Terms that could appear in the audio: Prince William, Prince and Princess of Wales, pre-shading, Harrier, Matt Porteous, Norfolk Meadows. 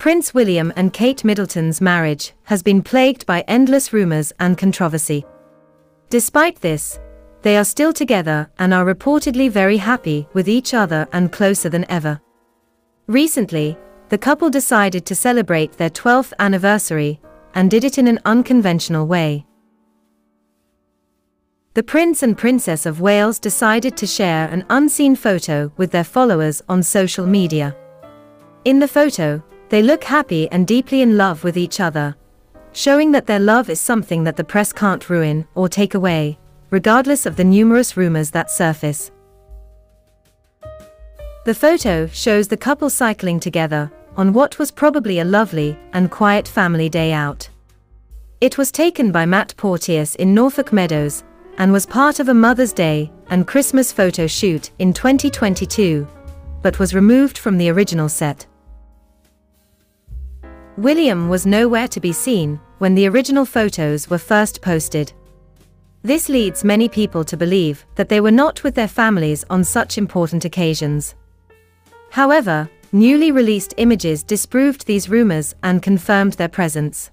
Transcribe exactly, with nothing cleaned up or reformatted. Prince William and Kate Middleton's marriage has been plagued by endless rumors and controversy. Despite this, they are still together and are reportedly very happy with each other and closer than ever. Recently, the couple decided to celebrate their twelfth anniversary and did it in an unconventional way. The Prince and Princess of Wales decided to share an unseen photo with their followers on social media. In the photo, they look happy and deeply in love with each other, showing that their love is something that the press can't ruin or take away, regardless of the numerous rumors that surface. The photo shows the couple cycling together on what was probably a lovely and quiet family day out. It was taken by Matt Porteous in Norfolk Meadows and was part of a Mother's Day and Christmas photo shoot in twenty twenty-two, but was removed from the original set. William was nowhere to be seen when the original photos were first posted. This leads many people to believe that they were not with their families on such important occasions. However, newly released images disproved these rumors and confirmed their presence.